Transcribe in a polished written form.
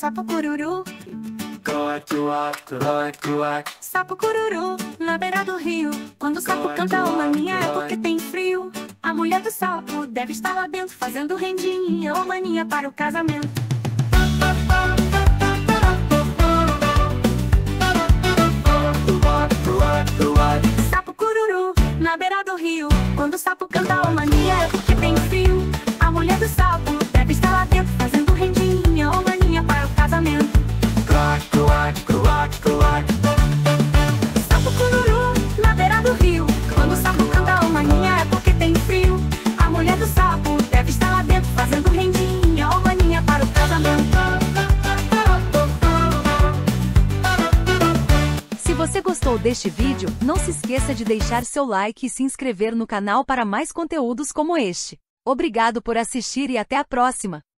sapo cururu. Sapo cururu, na beira do rio. Quando o sapo canta uma maninha é porque tem frio. A mulher do sapo deve estar lá dentro, fazendo rendinha ou maninha para o casamento. Sapo cururu, na beira do rio. Quando o sapo canta uma maninha é porque tem frio. A mulher do sapo deve estar lá dentro, fazendo rendinha ou maninha para o casamento. Sapo cururu, na beira do rio. Quando o sapo canta uma maninha é porque tem frio. A mulher do sapo deve estar lá dentro, fazendo rendinha ou maninha para o casamento. Se você gostou deste vídeo, não se esqueça de deixar seu like e se inscrever no canal para mais conteúdos como este. Obrigado por assistir e até a próxima!